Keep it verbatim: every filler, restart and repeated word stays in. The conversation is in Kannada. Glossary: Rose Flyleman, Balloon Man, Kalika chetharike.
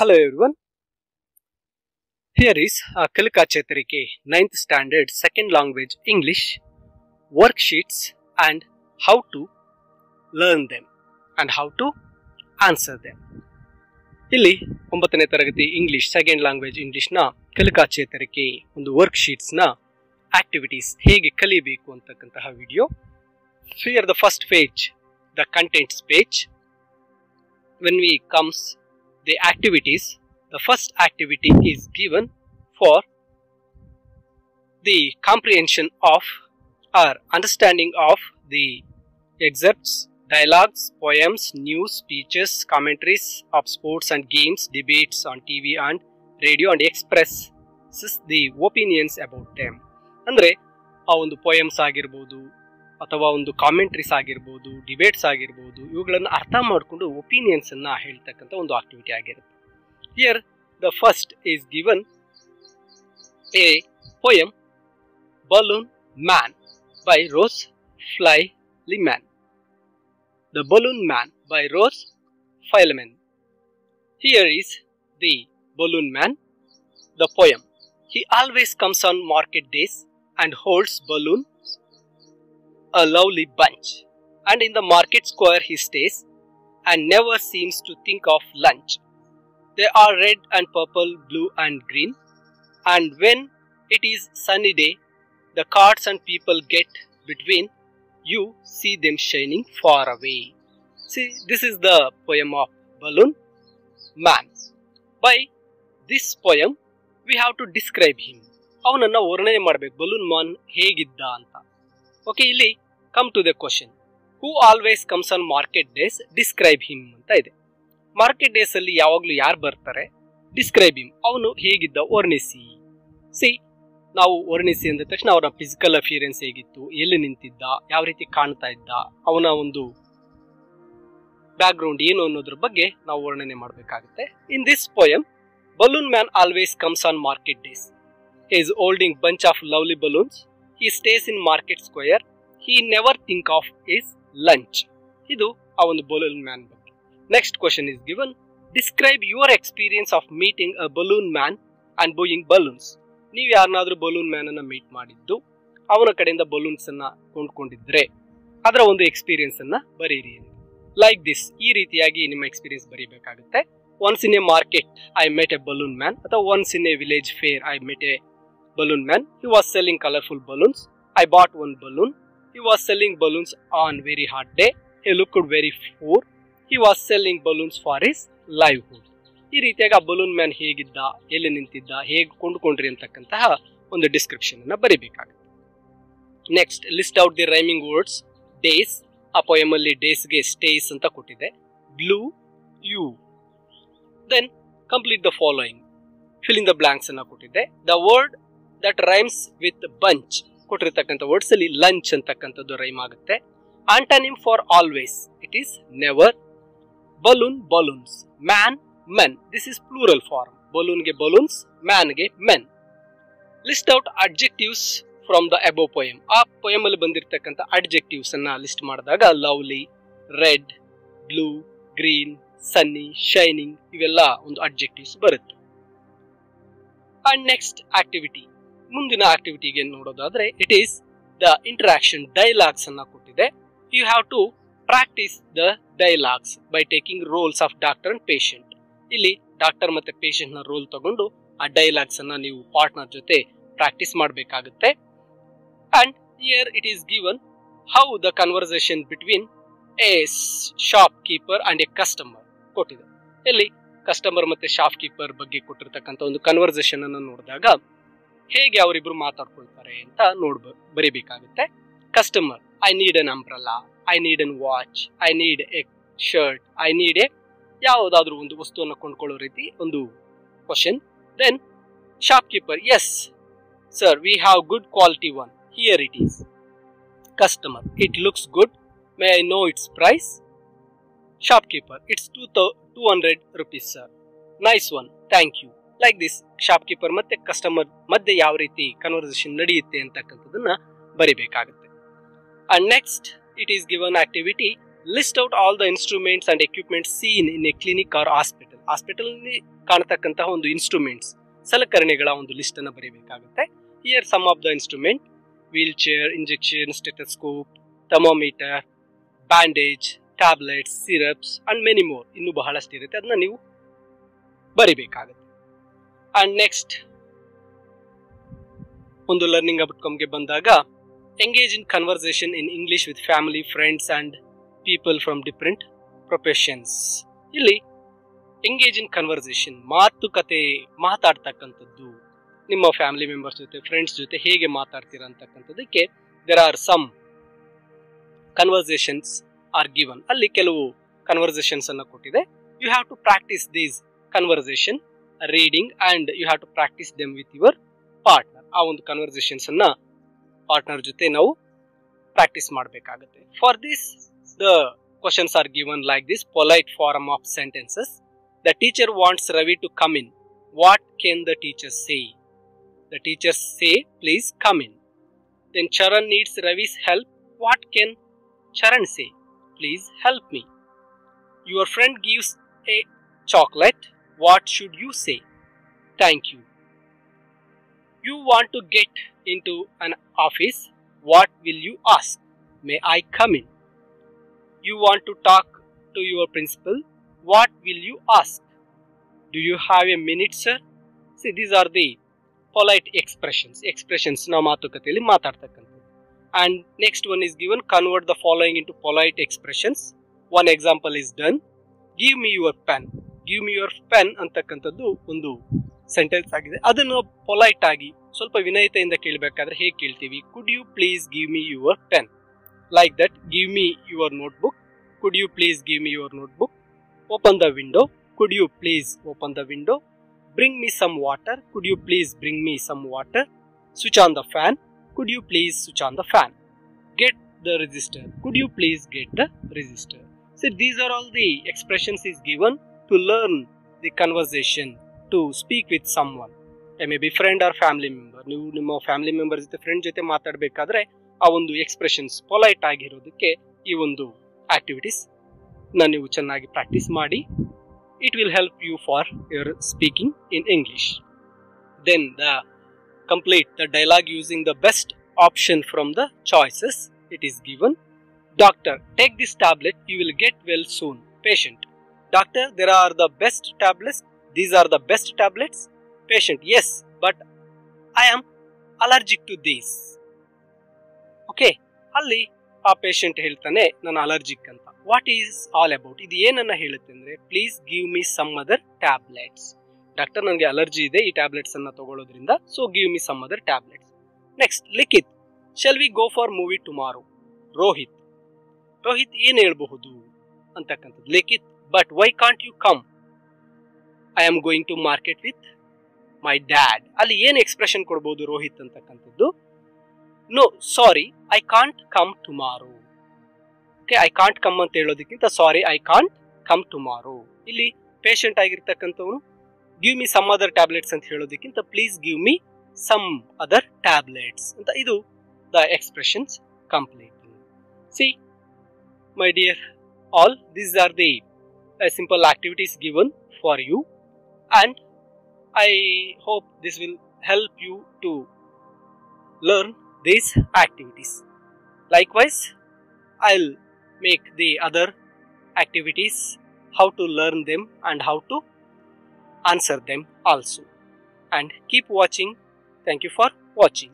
Hello everyone. Here is uh, Kalkachetrike ninth Standard Second Language English worksheets and how to learn them and how to answer them. ಇಲ್ಲಿ ಒಂಬತ್ತನೇ ತರಗತಿ ಇಂಗ್ಲಿಷ್ ಸೆಕೆಂಡ್ ಲ್ಯಾಂಗ್ವೇಜ್ ಇಂಗ್ಲಿಷ್ನ ಕಲಿಕಾಚೇತರಿಕೆ ಒಂದು ವರ್ಕ್ಶೀಟ್ಸ್ನ ಆಕ್ಟಿವಿಟೀಸ್ ಹೇಗೆ ಕಲಿಬೇಕು ಅಂತಕ್ಕಂತಹ video. So here the first page, the contents page. When we comes the activities, the first activity is given for the comprehension of or understanding of the excerpts, dialogues, poems, news, speeches, commentaries of sports and games, debates on T V and radio, and expresses the opinions about them. Andre, avondu poems agirbodu athava ondu commentaries agirbodu, debates agirbodu, ivugalanna artha madkondu opinions anna heltakanta ondu activity agirutte. Here the first is given a poem, Balloon Man by Rose Flyleman. The Balloon Man by Rose Flyleman. Here is the Balloon Man, the poem. He always comes on market days and holds balloons, a lovely bunch. And in the market square he stays and never seems to think of lunch. They are red and purple, blue and green. And when it is sunny day, the carts and people get between. You see them shining far away. See, this is the poem of Balloon Man. By this poem, we have to describe him. Avananna varnane madbeku, Balloon Man hegidda anta. Okay, illi come to the question. Who always comes on market days? Describe him anta ide. Market days alli yavaglu yaar bartare? Describe him. Avanu hegidda varnisi. See, ನಾವು ವರ್ಣಿಸಿ ಅಂದ ತಕ್ಷಣ ಅವನ ಫಿಸಿಕಲ್ ಅಫಿಯರೆನ್ಸ್ ಹೇಗಿತ್ತು, ಎಲ್ಲಿ ನಿಂತಿದ್ದ, ಯಾವ ರೀತಿ ಕಾಣ್ತಾ ಇದ್ದ, ಅವನ ಒಂದು ಬ್ಯಾಕ್ ಗ್ರೌಂಡ್ ಏನು ಅನ್ನೋದ್ರ ಬಗ್ಗೆ ನಾವು ವರ್ಣನೆ ಮಾಡಬೇಕಾಗುತ್ತೆ. In this poem, balloon man always comes on market days. He is holding bunch of lovely balloons. He stays in market square. He never think of his lunch. ಇದು ಆ ಒಂದು ಬಲೂನ್ ಮ್ಯಾನ್ ಬಗ್ಗೆ. Next question is given, describe your experience of meeting a balloon man and buying balloons. ನೀವು ಯಾರನ್ನಾದ್ರೂ ಬಲೂನ್ ಮ್ಯಾನ್ ಅನ್ನ ಮೀಟ್ ಮಾಡಿದ್ದು, ಅವನ ಕಡೆಯಿಂದ ಬಲೂನ್ಸ್ ಅನ್ನ ಕೊಂಡ್ಕೊಂಡಿದ್ರೆ ಅದರ ಒಂದು ಎಕ್ಸ್ಪೀರಿಯನ್ಸ್ ಅನ್ನ ಬರೀರಿ. ಲೈಕ್ ದಿಸ್, ಈ ರೀತಿಯಾಗಿ ನಿಮ್ಮ ಎಕ್ಸ್ಪೀರಿಯನ್ಸ್ ಬರೀಬೇಕಾಗುತ್ತೆ. Once in a market I met a balloon man, ಅಥವಾ once in a village fair I met a balloon man. He was selling colourful balloons. I bought one balloon. He was selling balloons on very hot day. He looked very poor. He was selling balloons for his livelihood. ಈ ರೀತಿಯಾಗಿ ಆ ಬಲೂನ್ ಮ್ಯಾನ್ ಹೇಗಿದ್ದ, ಎಲ್ಲಿ ನಿಂತಿದ್ದ, ಹೇಗೆ ಕೊಂಡ್ಕೊಂಡ್ರಿ ಅಂತಕ್ಕಂತಹ ಒಂದು ಡಿಸ್ಕ್ರಿಪ್ಷನ್ ಅನ್ನ ಬರಿಬೇಕಾಗುತ್ತೆ. Next, list out the rhyming words. Days, ಆ ಪೊಯಮಲ್ಲಿ ಡೇಸ್ಗೆ ಸ್ಟೇಸ್ ಅಂತ ಕೊಟ್ಟಿದೆ. Blue, you. Then complete the following, fill in the blanks ಅನ್ನ ಕೊಟ್ಟಿದೆ. The word that rhymes with bunch, ಕೊಟ್ಟಿರ್ತಕ್ಕಂಥ ವರ್ಡ್ಸ್ ಅಲ್ಲಿ ಲಂಚ್ ಅಂತಕ್ಕಂಥದ್ದು ರೈಮ್ ಆಗುತ್ತೆ. Antonym for always, it is never. Balloon, balloons. Man, men. This is plural form. Balloon ge balloons, man ge men. List out adjectives from the above poem. Aa poem alli bandirtakkanta adjectives anna list madadaga lovely, red, blue, green, sunny, shining ivella ondu adjectives baruttu. And next activity, mundina activity ge nododadre it is the interaction dialogues anna kottide. You have to practice the dialogues by taking roles of doctor and patient. ಇಲ್ಲಿ ಡಾಕ್ಟರ್ ಮತ್ತೆ ಪೇಷಂಟ್ ನ ರೋಲ್ ತಗೊಂಡು ಆ ಡೈಲಾಗ್ಸ್ ಅನ್ನ ನೀವು ಪಾರ್ಟ್ನರ್ ಜೊತೆ ಪ್ರಾಕ್ಟೀಸ್ ಮಾಡಬೇಕಾಗುತ್ತೆ. And here it is given how the conversation between a shop keeper and a customer ಕೊಟ್ಟಿದೆ. ಇಲ್ಲಿ ಕಸ್ಟಮರ್ ಮತ್ತೆ ಶಾಪ್ ಕೀಪರ್ ಬಗ್ಗೆ ಕೊಟ್ಟಿರ್ತಕ್ಕಂಥ ಒಂದು ಕನ್ವರ್ಸೇಷನ್ ಅನ್ನ ನೋಡಿದಾಗ ಹೇಗೆ ಅವರಿಬ್ರು ಮಾತಾಡ್ಕೊಳ್ತಾರೆ ಅಂತ ನೋಡ್ಬ ಬರೀಬೇಕಾಗುತ್ತೆ. Customer, I need an umbrella, I need an watch, I need a shirt, I need a ಯಾವುದಾದ್ರೂ ಒಂದು ವಸ್ತುವನ್ನು ಕೊಂಡ್ಕೊಳ್ಳೋ ರೀತಿ ಒಂದು question. Then shop keeper, yes sir we have good quality one, here it is. Customer, it looks good, may I know its price. Shop keeper, it's two ತೌ two hundred rupees sir. Nice one, thank you. Like this shop keeper ಮತ್ತೆ ಕಸ್ಟಮರ್ ಮಧ್ಯೆ ಯಾವ ರೀತಿ ಕನ್ವರ್ಸೇಷನ್ ನಡೆಯುತ್ತೆ ಅಂತಕ್ಕಂಥದ್ದನ್ನ ಬರಿಬೇಕಾಗುತ್ತೆ. And next it is given activity list out all the instruments and equipment seen in a clinic or hospital. Hospital ni kaanathakkanta ondu instruments ಸಲಕರಣೆಗಳ ಒಂದು ಲಿಸ್ಟ್ ಅನ್ನು ಬರೆಯಬೇಕಾಗುತ್ತೆ. Here some of the instrument: wheel chair, injection, stethoscope, thermometer, bandage, tablets, syrups and many more. ಇನ್ನು ಬಹಳಷ್ಟು ಇರುತ್ತೆ, ಅದನ್ನ ನೀವು ಬರಿಬೇಕಾಗುತ್ತೆ. ಅಂಡ್ ನೆಕ್ಸ್ಟ್ ಒಂದು ಲರ್ನಿಂಗ್ ಔಟ್ಕಮ್ಗೆ ಬಂದಾಗ, engage in conversation in English with family, friends and people from different professions. ಇಲ್ಲಿ ಎಂಗೇಜ್ ಇನ್ ಕನ್ವರ್ಸೇಷನ್, ಮಾತುಕತೆ, ಮಾತಾಡ್ತಕ್ಕಂಥದ್ದು. ನಿಮ್ಮ ಫ್ಯಾಮಿಲಿ ಮೆಂಬರ್ಸ್ ಜೊತೆ, ಫ್ರೆಂಡ್ಸ್ ಜೊತೆ ಹೇಗೆ ಮಾತಾಡ್ತೀರಾ ಅಂತಕ್ಕಂಥದ್ದಕ್ಕೆ there are some conversations are given. ಅಲ್ಲಿ ಕೆಲವು ಕನ್ವರ್ಸೇಷನ್ಸ್ ಅನ್ನು ಕೊಟ್ಟಿದೆ. You have to practice these conversation reading and you have to practice them with your partner. ಆ ಒಂದು ಕನ್ವರ್ಸೇಷನ್ಸನ್ನು ಪಾರ್ಟ್ನರ್ ಜೊತೆ ನಾವು ಪ್ರಾಕ್ಟೀಸ್ ಮಾಡಬೇಕಾಗುತ್ತೆ. For this the questions are given like this: polite form of sentences. The teacher wants Ravi to come in. What can the teacher say? The teacher say, please come in. Then Charan needs Ravi's help. What can Charan say? Please help me. Your friend gives a chocolate. What should you say? Thank you. You want to get into an office. What will you ask? May I come in? You want to talk to your principal. What will you ask? Do you have a minute, sir? See, these are the polite expressions expressions na maatukateli maatartakanthu. And next one is given: convert the following into polite expressions. One example is done. Give me your pen. Give me your pen antakantaddu ondu sentence agide. Adannu polite agi ಸ್ವಲ್ಪ ವಿನಯತೆಯಿಂದ ಕೇಳಬೇಕಾದ್ರೆ ಹೇಗೆ ಕೇಳ್ತೀವಿ? Could you please give me your pen? Like that. Give me your notebook. Could you please give me your notebook? Open the window. Could you please open the window? Bring me some water. Could you please bring me some water? Switch on the fan. Could you please switch on the fan? Get the resistor. Could you please get the resistor? So these are all the expressions is given to learn the conversation, to speak with someone. It may be friend or family member. You nimma family member jothe friend jothe maatadbekadre aa ondu expressions polite agirodakke ee ondu activities ನಾನು ನೀವು ಚೆನ್ನಾಗಿ ಪ್ರಾಕ್ಟೀಸ್ ಮಾಡಿ. It will help you for your speaking in English. Then the complete the dialogue using the best option from the choices it is given. Doctor, take this tablet, you will get well soon. Patient, doctor, there are the best tablets, these are the best tablets. Patient, yes but I am allergic to these. Okay, ಅಲ್ಲಿ ಆ ಪೇಷಂಟ್ ಹೇಳ್ತಾನೆ ನಾನು ಅಲರ್ಜಿಕ್ ಅಂತ. What is all about? ಇದು ಏನನ್ನ ಹೇಳುತ್ತೆ ಅಂದರೆ, please give me some other tablets. Doctor, ನನಗೆ ಅಲರ್ಜಿ ಇದೆ ಈ ಟ್ಯಾಬ್ಲೆಟ್ಸ್ ಅನ್ನ ತಗೊಳ್ಳೋದ್ರಿಂದ, so give me some other tablets. Next Likhit, shall we go for movie tomorrow. Rohit, Rohit ಏನು ಹೇಳ್ಬಹುದು ಅಂತಕ್ಕಂಥದ್ದು. Likhit, but why can't you come? I am going to market with my dad. ಅಲ್ಲಿ ಏನು ಎಕ್ಸ್ಪ್ರೆಷನ್ ಕೊಡ್ಬೋದು ರೋಹಿತ್ ಅಂತಕ್ಕಂಥದ್ದು? No sorry I can't come tomorrow. Okay, I can't come ಅಂತ ಹೇಳೋದಕ್ಕಿಂತ sorry I can't come tomorrow. ಇಲ್ಲಿ ಪೇಷಂಟ್ ಆಗಿರ್ತಕ್ಕಂಥವನು give me some other tablets ಅಂತ ಹೇಳೋದಕ್ಕಿಂತ please give me some other tablets ಅಂತ. ಇದು the expressions complete. See my dear all, these are the simple activities given for you and I hope this will help you to learn these activities. Likewise, I'll make the other activities, how to learn them and how to answer them also. And keep watching. Thank you for watching.